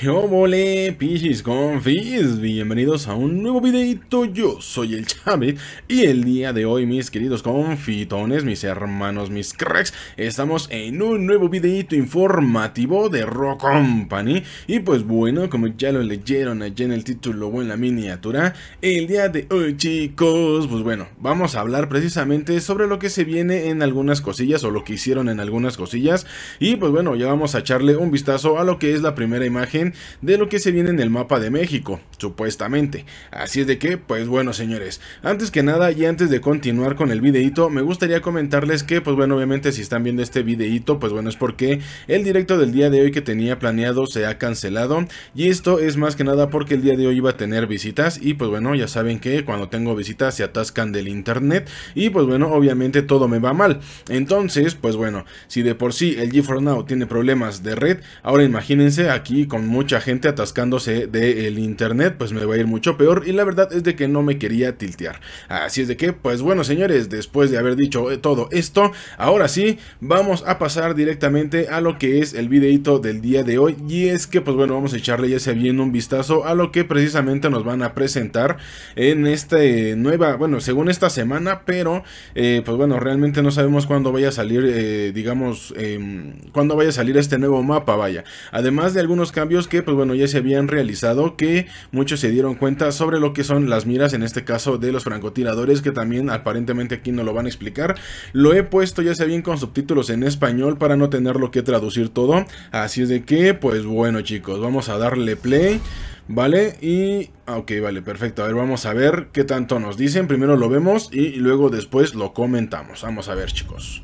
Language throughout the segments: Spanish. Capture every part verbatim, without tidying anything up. ¡Qué obole, pichis confis! Bienvenidos a un nuevo videito. Yo soy el Shavit y el día de hoy, mis queridos confitones, mis hermanos, mis cracks, estamos en un nuevo videito informativo de Rock Company. Y pues bueno, como ya lo leyeron allá en el título o en la miniatura, el día de hoy, chicos, pues bueno, vamos a hablar precisamente sobre lo que se viene en algunas cosillas o lo que hicieron en algunas cosillas. Y pues bueno, ya vamos a echarle un vistazo a lo que es la primera imagen de lo que se viene en el mapa de México, supuestamente. Así es de que, pues bueno, señores, antes que nada y antes de continuar con el videito, me gustaría comentarles que, pues bueno, obviamente si están viendo este videito, pues bueno, es porque el directo del día de hoy que tenía planeado se ha cancelado, y esto es más que nada porque el día de hoy iba a tener visitas, y pues bueno, ya saben que cuando tengo visitas se atascan del internet, y pues bueno, obviamente todo me va mal. Entonces, pues bueno, si de por sí el G cuatro Now tiene problemas de red, ahora imagínense aquí con mucho mucha gente atascándose del internet, pues me va a ir mucho peor, y la verdad es de que no me quería tiltear. Así es de que, pues bueno, señores, después de haber dicho todo esto, ahora sí vamos a pasar directamente a lo que es el videito del día de hoy. Y es que, pues bueno, vamos a echarle ya se bien un vistazo a lo que precisamente nos van a presentar en esta eh, nueva, bueno, según esta semana, pero eh, pues bueno, realmente no sabemos cuándo vaya a salir, eh, digamos, eh, cuándo vaya a salir este nuevo mapa, vaya. Además de algunos cambios que, pues bueno, ya se habían realizado, que muchos se dieron cuenta sobre lo que son las miras, en este caso de los francotiradores, que también aparentemente aquí no lo van a explicar. Lo he puesto ya sea bien con subtítulos en español para no tenerlo que traducir todo. Así es de que, pues bueno, chicos, vamos a darle play, ¿vale? Y... ok, vale, perfecto. A ver, vamos a ver qué tanto nos dicen. Primero lo vemos y luego después lo comentamos. Vamos a ver, chicos.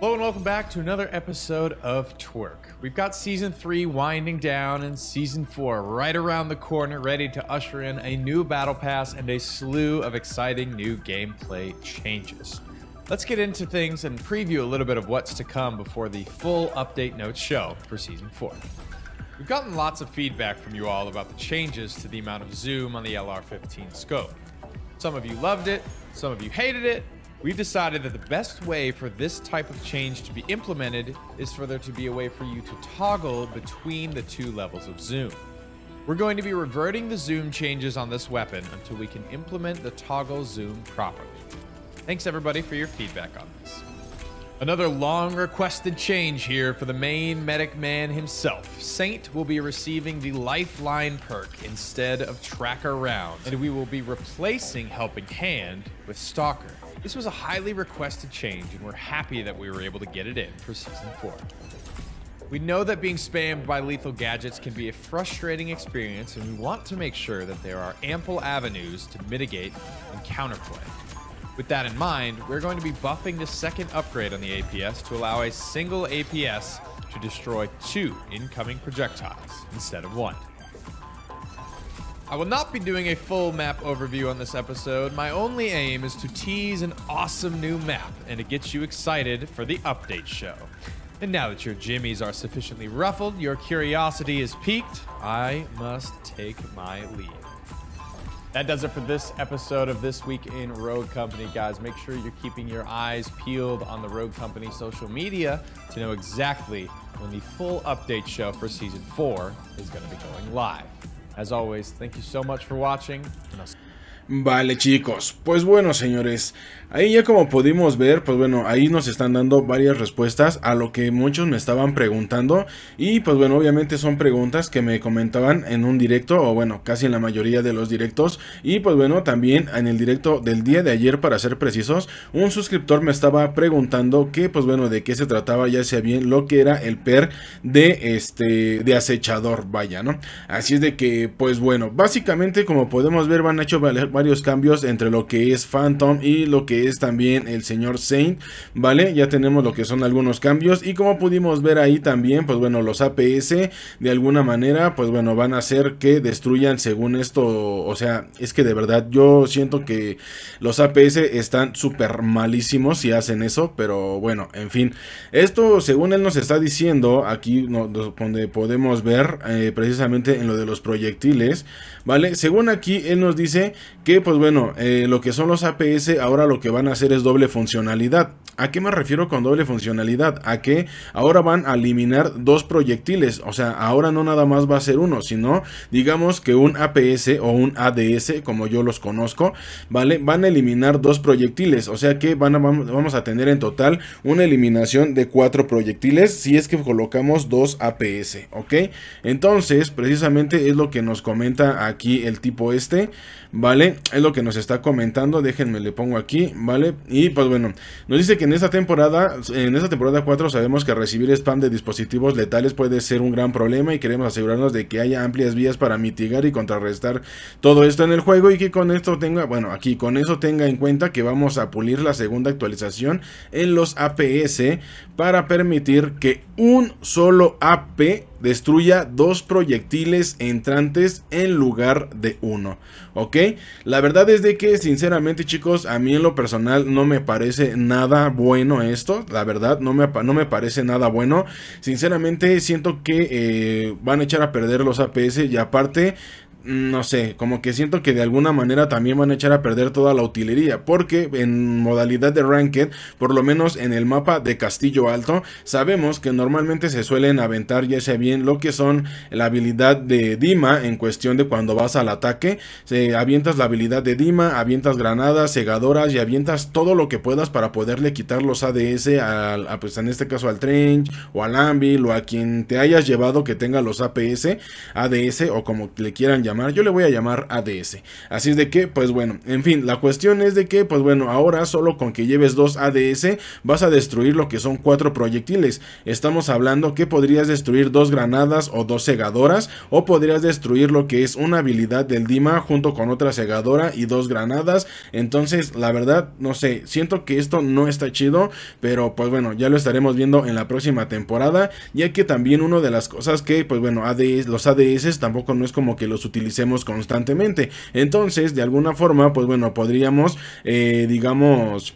Hello and welcome back to another episode of Twerk. We've got season three winding down and season four right around the corner, ready to usher in a new battle pass and a slew of exciting new gameplay changes. Let's get into things and preview a little bit of what's to come before the full update notes show for season four. We've gotten lots of feedback from you all about the changes to the amount of zoom on the L R fifteen scope. Some of you loved it, some of you hated it. We've decided that the best way for this type of change to be implemented is for there to be a way for you to toggle between the two levels of zoom. We're going to be reverting the zoom changes on this weapon until we can implement the toggle zoom properly. Thanks everybody for your feedback on this. Another long requested change here for the main medic man himself. Saint will be receiving the Lifeline perk instead of Tracker Rounds, and we will be replacing Helping Hand with Stalker. This was a highly requested change, and we're happy that we were able to get it in for season four. We know that being spammed by lethal gadgets can be a frustrating experience, and we want to make sure that there are ample avenues to mitigate and counterplay. With that in mind, we're going to be buffing the second upgrade on the A P S to allow a single A P S to destroy two incoming projectiles instead of one. I will not be doing a full map overview on this episode. My only aim is to tease an awesome new map and to get you excited for the update show. And now that your jimmies are sufficiently ruffled, your curiosity is piqued, I must take my leave. That does it for this episode of This Week in Rogue Company, guys. Make sure you're keeping your eyes peeled on the Rogue Company social media to know exactly when the full update show for season four is going to be going live. As always, thank you so much for watching. Vale, chicos, pues bueno, señores, ahí ya como pudimos ver, pues bueno, ahí nos están dando varias respuestas a lo que muchos me estaban preguntando. Y pues bueno, obviamente son preguntas que me comentaban en un directo, o bueno, casi en la mayoría de los directos. Y pues bueno, también en el directo del día de ayer, para ser precisos, un suscriptor me estaba preguntando que, pues bueno, de qué se trataba, ya sea bien lo que era el perk de este, de acechador, vaya, ¿no? Así es de que, pues bueno, básicamente como podemos ver, van a hecho valer varios cambios entre lo que es Phantom y lo que es también el señor Saint, ¿vale? Ya tenemos lo que son algunos cambios, y como pudimos ver ahí también, pues bueno, los A P S de alguna manera, pues bueno, van a hacer que destruyan según esto. O sea, es que de verdad yo siento que los A P S están súper malísimos si hacen eso, pero bueno, en fin. Esto según él nos está diciendo aquí, donde podemos ver eh, precisamente en lo de los proyectiles, ¿vale? Según aquí él nos dice que, pues bueno, eh, lo que son los A P S ahora lo que van a hacer es doble funcionalidad. ¿A qué me refiero con doble funcionalidad? A que ahora van a eliminar dos proyectiles, o sea, ahora no nada más va a ser uno, sino digamos que un A P S o un A D S, como yo los conozco, ¿vale? Van a eliminar dos proyectiles, o sea que van a, vamos a tener en total una eliminación de cuatro proyectiles si es que colocamos dos A P S, ¿ok? Entonces, precisamente es lo que nos comenta aquí el tipo este, ¿vale? Es lo que nos está comentando, déjenme le pongo aquí, ¿vale? Y pues bueno, nos dice que en esta temporada, en esta temporada cuatro sabemos que recibir spam de dispositivos letales puede ser un gran problema y queremos asegurarnos de que haya amplias vías para mitigar y contrarrestar todo esto en el juego y que con esto tenga, bueno, aquí con eso tenga en cuenta que vamos a pulir la segunda actualización en los A P S para permitir que un solo A P destruya dos proyectiles entrantes en lugar de uno, ¿ok? La verdad es de que sinceramente, chicos, a mí en lo personal no me parece nada bueno esto, la verdad no me, no me parece nada bueno, sinceramente siento que eh, van a echar a perder los A P S y aparte no sé, como que siento que de alguna manera también van a echar a perder toda la utilería, porque en modalidad de Ranked, por lo menos en el mapa de Castillo Alto, sabemos que normalmente se suelen aventar ya sea bien lo que son la habilidad de Dima en cuestión de cuando vas al ataque, se avientas la habilidad de Dima, avientas granadas, segadoras y avientas todo lo que puedas para poderle quitar los A D S, a, a, pues en este caso al Trench o al Ambil o a quien te hayas llevado que tenga los A P S, A D S o como le quieran llamar. Yo le voy a llamar A D S. Así es de que, pues bueno, en fin, la cuestión es de que, pues bueno, ahora solo con que lleves dos A D S vas a destruir lo que son cuatro proyectiles. Estamos hablando que podrías destruir dos granadas o dos segadoras, o podrías destruir lo que es una habilidad del Dima junto con otra segadora y dos granadas. Entonces, la verdad, no sé, siento que esto no está chido, pero pues bueno, ya lo estaremos viendo en la próxima temporada, ya que también una de las cosas que, pues bueno, A D S, los A D S tampoco no es como que los utilicen utilicemos constantemente, entonces de alguna forma pues bueno podríamos eh, digamos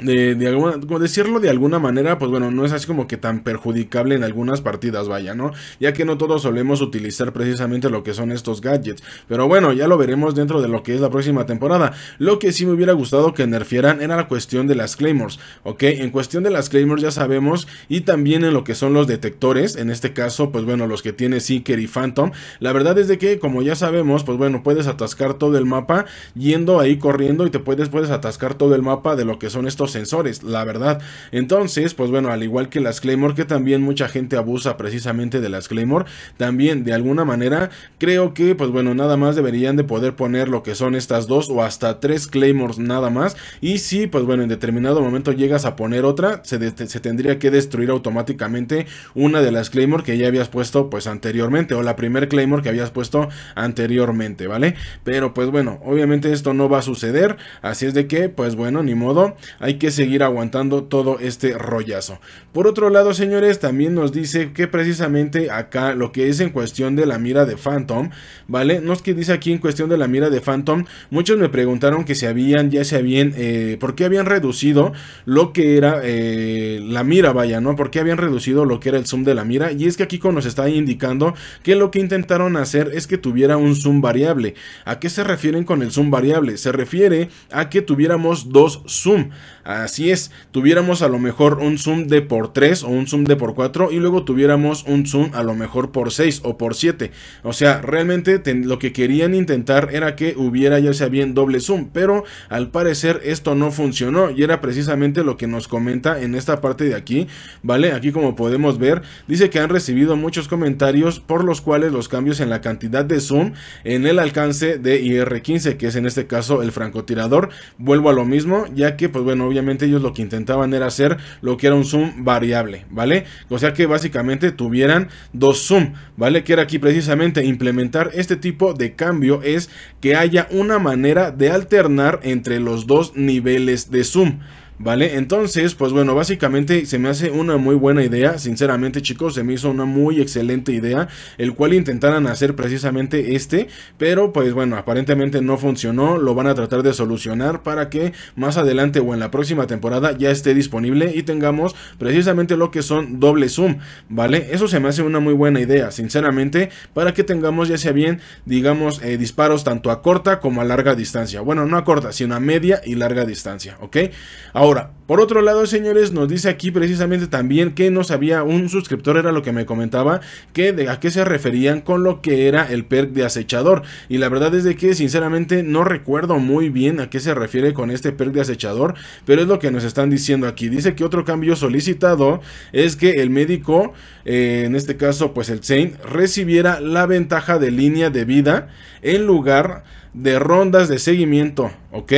De, de alguna, como decirlo de alguna manera, pues bueno, no es así como que tan perjudicable en algunas partidas, vaya, ¿no? Ya que no todos solemos utilizar precisamente lo que son estos gadgets, pero bueno, ya lo veremos dentro de lo que es la próxima temporada. Lo que sí me hubiera gustado que nerfieran era la cuestión de las Claymores, ¿ok? En cuestión de las Claymores ya sabemos, y también en lo que son los detectores, en este caso, pues bueno, los que tiene Syker y Phantom, la verdad es de que, como ya sabemos, pues bueno, puedes atascar todo el mapa, yendo ahí corriendo y te puedes, puedes atascar todo el mapa de lo que son estos sensores, la verdad. Entonces pues bueno, al igual que las Claymore, que también mucha gente abusa precisamente de las Claymore, también de alguna manera creo que pues bueno, nada más deberían de poder poner lo que son estas dos o hasta tres Claymores nada más, y si pues bueno, en determinado momento llegas a poner otra, se, de se tendría que destruir automáticamente una de las Claymore que ya habías puesto pues anteriormente, o la primer Claymore que habías puesto anteriormente, ¿vale? Pero pues bueno, obviamente esto no va a suceder, así es de que pues bueno, ni modo, hay que que seguir aguantando todo este rollazo. Por otro lado, señores, también nos dice que precisamente acá lo que es en cuestión de la mira de Phantom, ¿vale? No es que dice aquí en cuestión de la mira de Phantom, muchos me preguntaron que se habían, ya se habían, eh, ¿por qué habían reducido lo que era eh, la mira, vaya, ¿no? ¿Por qué habían reducido lo que era el zoom de la mira? Y es que aquí nos está indicando que lo que intentaron hacer es que tuviera un zoom variable. ¿A qué se refieren con el zoom variable? Se refiere a que tuviéramos dos zoom. Así es, tuviéramos a lo mejor un zoom de por tres o un zoom de por cuatro y luego tuviéramos un zoom a lo mejor por seis o por siete. O sea, realmente ten, lo que querían intentar era que hubiera ya sea bien doble zoom, pero al parecer esto no funcionó y era precisamente lo que nos comenta en esta parte de aquí, ¿vale? Aquí como podemos ver, dice que han recibido muchos comentarios por los cuales los cambios en la cantidad de zoom en el alcance de I R quince, que es en este caso el francotirador, vuelvo a lo mismo, ya que pues bueno, obviamente ellos lo que intentaban era hacer lo que era un zoom variable, ¿vale? O sea que básicamente tuvieran dos zoom, ¿vale? Que era aquí precisamente implementar este tipo de cambio, es que haya una manera de alternar entre los dos niveles de zoom, ¿vale? Entonces, pues bueno, básicamente se me hace una muy buena idea, sinceramente chicos, se me hizo una muy excelente idea, el cual intentaran hacer precisamente este, pero pues bueno, aparentemente no funcionó, lo van a tratar de solucionar para que más adelante o en la próxima temporada ya esté disponible y tengamos precisamente lo que son doble zoom, ¿vale? Eso se me hace una muy buena idea, sinceramente, para que tengamos ya sea bien, digamos, eh, disparos tanto a corta como a larga distancia, bueno, no a corta, sino a media y larga distancia, ¿ok? Ahora, Ahora, por otro lado, señores, nos dice aquí precisamente también que nos había un suscriptor, era lo que me comentaba, que de a qué se referían con lo que era el perk de acechador. Y la verdad es de que sinceramente no recuerdo muy bien a qué se refiere con este perk de acechador, pero es lo que nos están diciendo aquí. Dice que otro cambio solicitado es que el médico, eh, en este caso pues el Saint, recibiera la ventaja de línea de vida en lugar de rondas de seguimiento, ¿ok?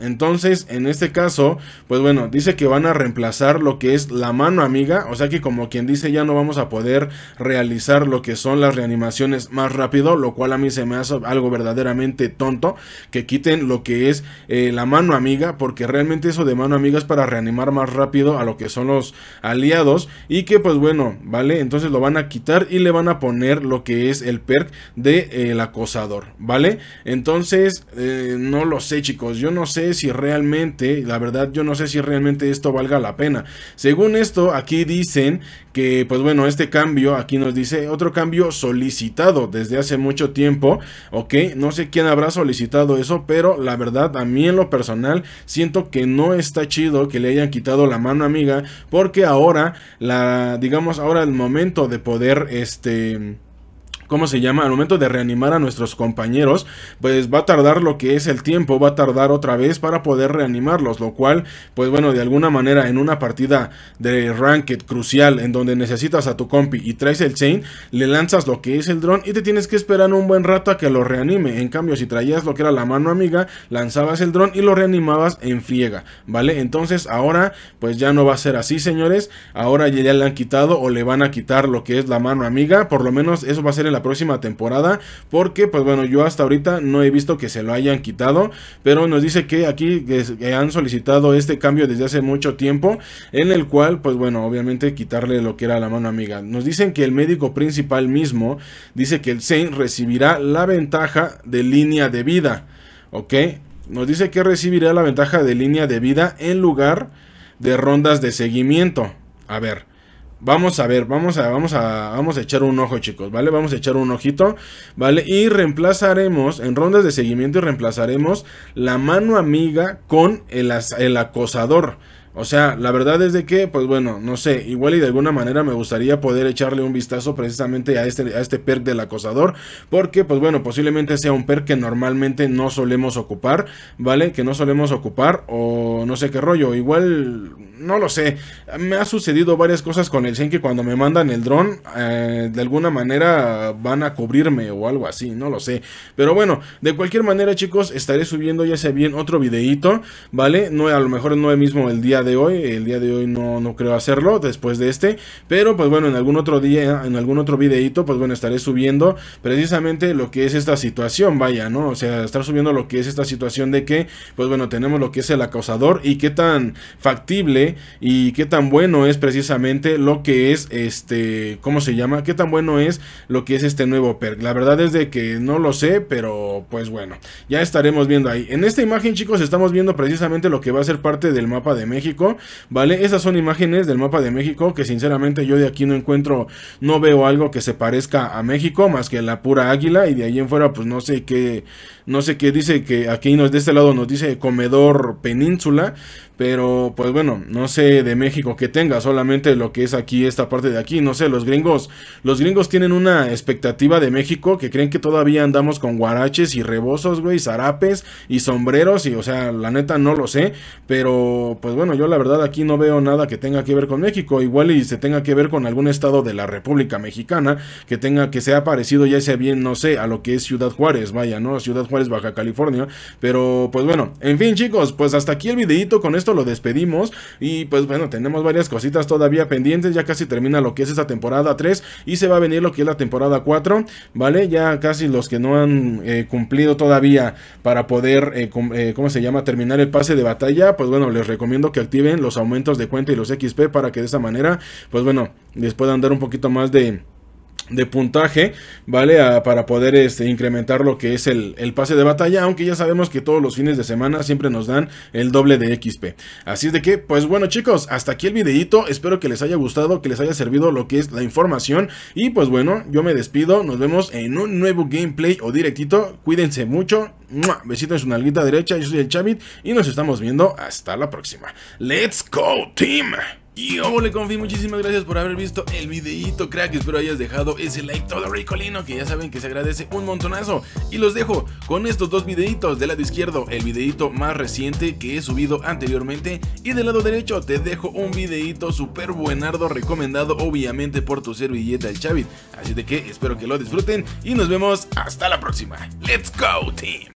Entonces, en este caso, pues bueno, dice que van a reemplazar lo que es la mano amiga, o sea que como quien dice ya no vamos a poder realizar lo que son las reanimaciones más rápido, lo cual a mí se me hace algo verdaderamente tonto, que quiten lo que es eh, la mano amiga, porque realmente eso de mano amiga es para reanimar más rápido a lo que son los aliados, y que pues bueno, vale, entonces lo van a quitar y le van a poner lo que es el perk de eh, el acosador, vale. Entonces, eh, no lo sé, chicos, yo no sé si realmente, la verdad yo no sé si realmente esto valga la pena. Según esto, aquí dicen que pues bueno, este cambio, aquí nos dice otro cambio solicitado desde hace mucho tiempo, ok, no sé quién habrá solicitado eso, pero la verdad a mí en lo personal siento que no está chido que le hayan quitado la mano amiga, porque ahora la, digamos ahora el momento de poder este... ¿Cómo se llama? Al momento de reanimar a nuestros compañeros, pues va a tardar lo que es el tiempo, va a tardar otra vez para poder reanimarlos, lo cual, pues bueno, de alguna manera en una partida de ranked crucial, en donde necesitas a tu compi y traes el chain, le lanzas lo que es el dron y te tienes que esperar un buen rato a que lo reanime. En cambio, si traías lo que era la mano amiga, lanzabas el dron y lo reanimabas en friega, ¿vale? Entonces ahora, pues ya no va a ser así, señores, ahora ya le han quitado o le van a quitar lo que es la mano amiga, por lo menos eso va a ser el la próxima temporada, porque pues bueno, yo hasta ahorita no he visto que se lo hayan quitado, pero nos dice que aquí que han solicitado este cambio desde hace mucho tiempo, en el cual pues bueno, obviamente quitarle lo que era la mano amiga. Nos dicen que el médico principal mismo dice que el Zane recibirá la ventaja de línea de vida, ok, nos dice que recibirá la ventaja de línea de vida en lugar de rondas de seguimiento. A ver, Vamos a ver, vamos a, vamos a, vamos a echar un ojo, chicos, ¿vale? Vamos a echar un ojito, ¿vale? Y reemplazaremos, en rondas de seguimiento, y reemplazaremos la mano amiga con el, el acosador. O sea, la verdad es de que, pues bueno, no sé, igual y de alguna manera me gustaría poder echarle un vistazo precisamente a este, a este perk del acosador, porque pues bueno, posiblemente sea un perk que normalmente no solemos ocupar, ¿vale? Que no solemos ocupar o no sé qué rollo, igual, no lo sé. Me ha sucedido varias cosas con el Zen que cuando me mandan el dron, eh, de alguna manera van a cubrirme o algo así, no lo sé. Pero bueno, de cualquier manera, chicos, estaré subiendo ya sea bien otro videíto, ¿vale? No, a lo mejor no es mismo el día de hoy, el día de hoy no, no creo hacerlo después de este, pero pues bueno, en algún otro día, en algún otro videito, pues bueno, estaré subiendo precisamente lo que es esta situación, vaya, ¿no? O sea, estar subiendo lo que es esta situación de que, pues bueno, tenemos lo que es el acosador y qué tan factible y qué tan bueno es precisamente lo que es este, ¿cómo se llama? Qué tan bueno es lo que es este nuevo perk. La verdad es de que no lo sé, pero pues bueno, ya estaremos viendo ahí. En esta imagen, chicos, estamos viendo precisamente lo que va a ser parte del mapa de México, ¿vale? Esas son imágenes del mapa de México que sinceramente yo de aquí no encuentro, no veo algo que se parezca a México más que la pura águila, y de ahí en fuera pues no sé qué, no sé qué dice, que aquí nos de este lado nos dice comedor península, pero pues bueno, no sé de México que tenga, solamente lo que es aquí, esta parte de aquí, no sé, los gringos, los gringos tienen una expectativa de México que creen que todavía andamos con guaraches y rebozos, güey, zarapes y sombreros, y o sea, la neta no lo sé, pero pues bueno, yo la verdad aquí no veo nada que tenga que ver con México, igual y se tenga que ver con algún estado de la República Mexicana que tenga, que sea parecido ya sea bien, no sé, a lo que es Ciudad Juárez, vaya, ¿no? Ciudad Juárez, Baja California, pero pues bueno, en fin, chicos, pues hasta aquí el videito, con esto lo despedimos y pues bueno, tenemos varias cositas todavía pendientes, ya casi termina lo que es esta temporada tres y se va a venir lo que es la temporada cuatro, ¿vale? Ya casi los que no han eh, cumplido todavía para poder, eh, com eh, ¿cómo se llama? Terminar el pase de batalla, pues bueno, les recomiendo que activen los aumentos de cuenta y los X P para que de esa manera, pues bueno, les puedan dar un poquito más de... de puntaje, ¿vale? A, para poder este, incrementar lo que es el, el pase de batalla, aunque ya sabemos que todos los fines de semana siempre nos dan el doble de X P. Así es de que, pues bueno chicos, hasta aquí el videito, espero que les haya gustado, que les haya servido lo que es la información, y pues bueno, yo me despido, nos vemos en un nuevo gameplay o directito, cuídense mucho, ¡mua! Besito en su nalguita derecha, yo soy el Shavit, y nos estamos viendo hasta la próxima. ¡Let's go team! Y hola confi, muchísimas gracias por haber visto el videíto, crack, espero hayas dejado ese like todo ricolino, que ya saben que se agradece un montonazo. Y los dejo con estos dos videitos, del lado izquierdo el videíto más reciente que he subido anteriormente, y del lado derecho te dejo un videíto súper buenardo, recomendado obviamente por tu servilleta el Shavit. Así de que espero que lo disfruten y nos vemos hasta la próxima. Let's go team.